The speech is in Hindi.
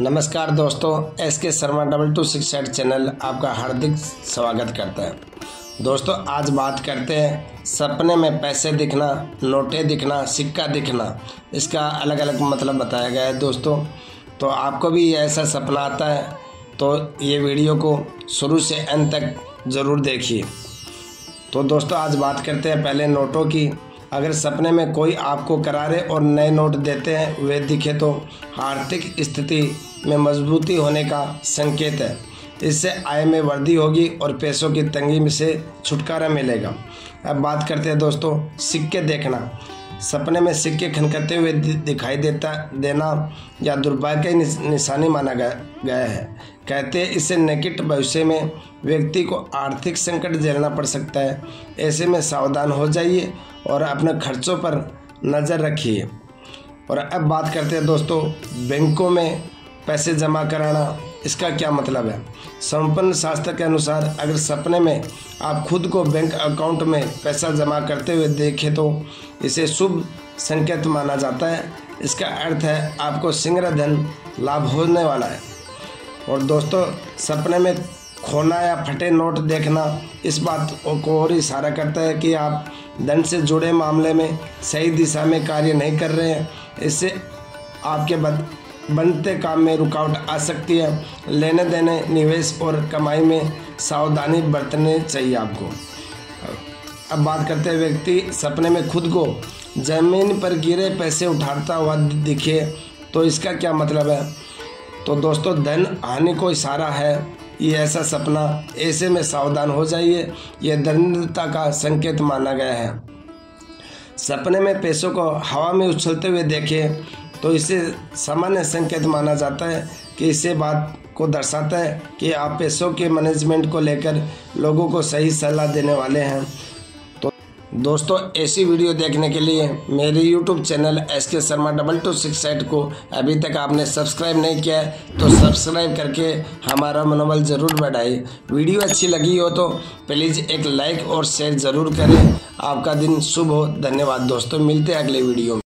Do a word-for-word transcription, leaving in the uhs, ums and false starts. नमस्कार दोस्तों, S K Sharma double two six eight channel आपका हार्दिक स्वागत करता है। दोस्तों, आज बात करते हैं सपने में पैसे दिखना, नोटे दिखना, सिक्का दिखना, इसका अलग अलग मतलब बताया गया है। दोस्तों, तो आपको भी ऐसा सपना आता है तो ये वीडियो को शुरू से अंत तक ज़रूर देखिए। तो दोस्तों, आज बात करते हैं पहले नोटों की। अगर सपने में कोई आपको करारे और नए नोट देते हैं वे दिखे तो आर्थिक स्थिति में मजबूती होने का संकेत है। इससे आय में वृद्धि होगी और पैसों की तंगी में से छुटकारा मिलेगा। अब बात करते हैं दोस्तों सिक्के देखना। सपने में सिक्के खनकते हुए दिखाई देता देना या दुर्भाग्य की निशानी माना गया है। कहते हैं इससे निकट भविष्य में व्यक्ति को आर्थिक संकट झेलना पड़ सकता है। ऐसे में सावधान हो जाइए और अपने खर्चों पर नज़र रखिए। और अब बात करते हैं दोस्तों बैंकों में पैसे जमा कराना, इसका क्या मतलब है। संपन्न शास्त्र के अनुसार अगर सपने में आप खुद को बैंक अकाउंट में पैसा जमा करते हुए देखें तो इसे शुभ संकेत माना जाता है। इसका अर्थ है आपको शीघ्र धन लाभ होने वाला है। और दोस्तों, सपने में खोना या फटे नोट देखना इस बात को और इशारा करता है कि आप धन से जुड़े मामले में सही दिशा में कार्य नहीं कर रहे हैं। इससे आपके बद बनते काम में रुकावट आ सकती है। लेने देने, निवेश और कमाई में सावधानी बरतनी चाहिए आपको। अब बात करते हैं व्यक्ति सपने में खुद को जमीन पर गिरे पैसे उठाता हुआ दिखे तो इसका क्या मतलब है। तो दोस्तों, धन हानि को इशारा है ये ऐसा सपना। ऐसे में सावधान हो जाइए, यह दरिद्रता का संकेत माना गया है। सपने में पैसों को हवा में उछलते हुए देखें तो इसे सामान्य संकेत माना जाता है कि इसे बात को दर्शाता है कि आप पैसों के मैनेजमेंट को लेकर लोगों को सही सलाह देने वाले हैं। तो दोस्तों, ऐसी वीडियो देखने के लिए मेरे YouTube channel S K Sharma double two six eight को अभी तक आपने सब्सक्राइब नहीं किया है तो सब्सक्राइब करके हमारा मनोबल ज़रूर बढ़ाए। वीडियो अच्छी लगी हो तो प्लीज़ एक लाइक और शेयर ज़रूर करें। आपका दिन शुभ हो। धन्यवाद दोस्तों, मिलते हैं अगले वीडियो में।